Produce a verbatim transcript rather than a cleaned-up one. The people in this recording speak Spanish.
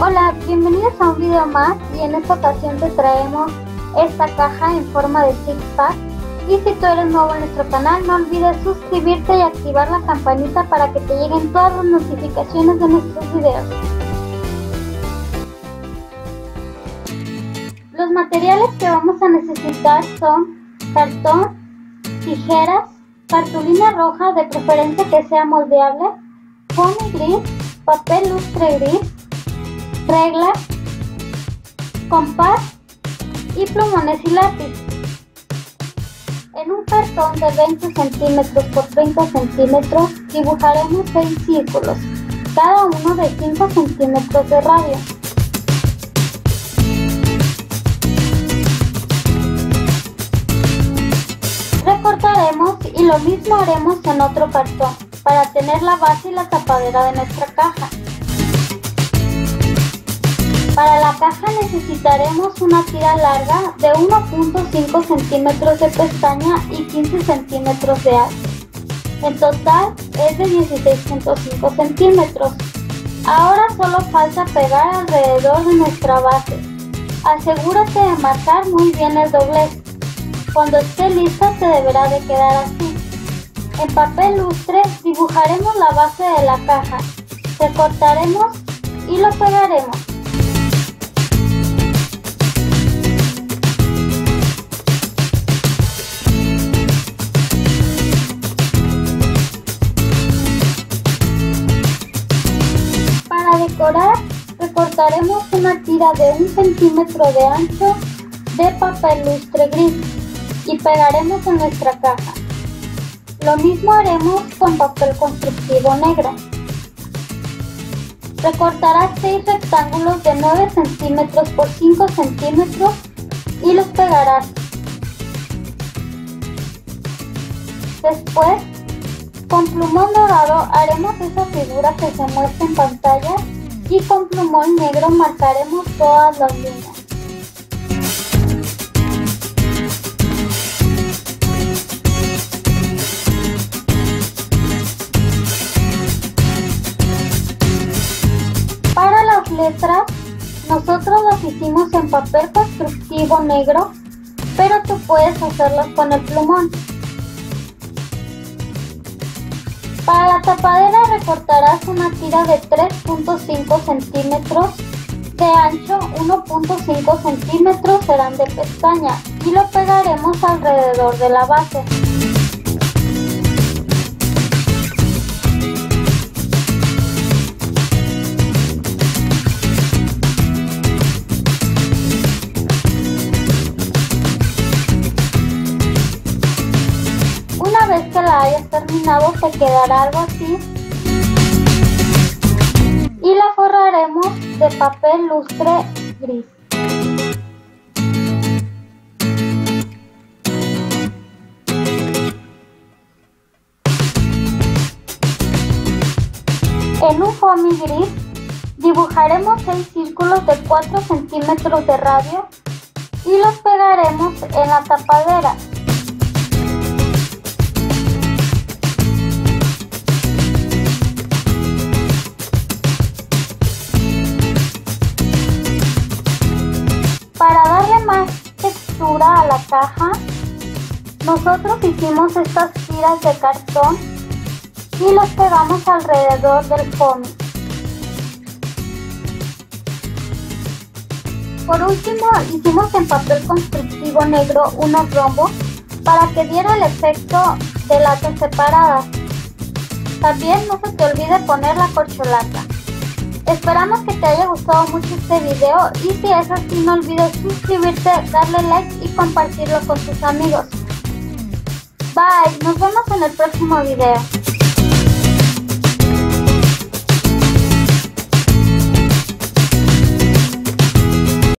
Hola, bienvenidos a un video más, y en esta ocasión te traemos esta caja en forma de six pack. Y si tú eres nuevo en nuestro canal, no olvides suscribirte y activar la campanita para que te lleguen todas las notificaciones de nuestros videos. Los materiales que vamos a necesitar son cartón, tijeras, cartulina roja de preferencia que sea moldeable, foamy gris, papel lustre gris, reglas, compás y plumones y lápiz. En un cartón de veinte centímetros por treinta centímetros dibujaremos seis círculos, cada uno de cinco centímetros de radio. Recortaremos y lo mismo haremos en otro cartón para tener la base y la tapadera de nuestra caja. Para la caja necesitaremos una tira larga de uno punto cinco centímetros de pestaña y quince centímetros de alto. En total es de dieciséis punto cinco centímetros. Ahora solo falta pegar alrededor de nuestra base. Asegúrate de marcar muy bien el doblez. Cuando esté lista se deberá de quedar así. En papel lustre dibujaremos la base de la caja. Recortaremos y lo pegaremos. Decorar, recortaremos una tira de un centímetro de ancho de papel lustre gris y pegaremos en nuestra caja. Lo mismo haremos con papel constructivo negro. Recortarás seis rectángulos de nueve centímetros por cinco centímetros y los pegarás. Después, con plumón dorado haremos esa figura que se muestra en pantalla y con plumón negro marcaremos todas las líneas. Para las letras, nosotros las hicimos en papel constructivo negro, pero tú puedes hacerlas con el plumón. Para la tapadera recortarás una tira de tres punto cinco centímetros de ancho, uno punto cinco centímetros serán de pestaña y lo pegaremos alrededor de la base. Una vez que la hayas terminado te quedará algo así y la forraremos de papel lustre gris. En un foamy gris dibujaremos seis círculos de cuatro centímetros de radio y los pegaremos en la tapadera. Para darle más textura a la caja, nosotros hicimos estas tiras de cartón y las pegamos alrededor del foamy. Por último, hicimos en papel constructivo negro unos rombos para que diera el efecto de latas separadas. También no se te olvide poner la corcholata. Esperamos que te haya gustado mucho este video y si es así no olvides suscribirte, darle like y compartirlo con tus amigos. Bye, nos vemos en el próximo video.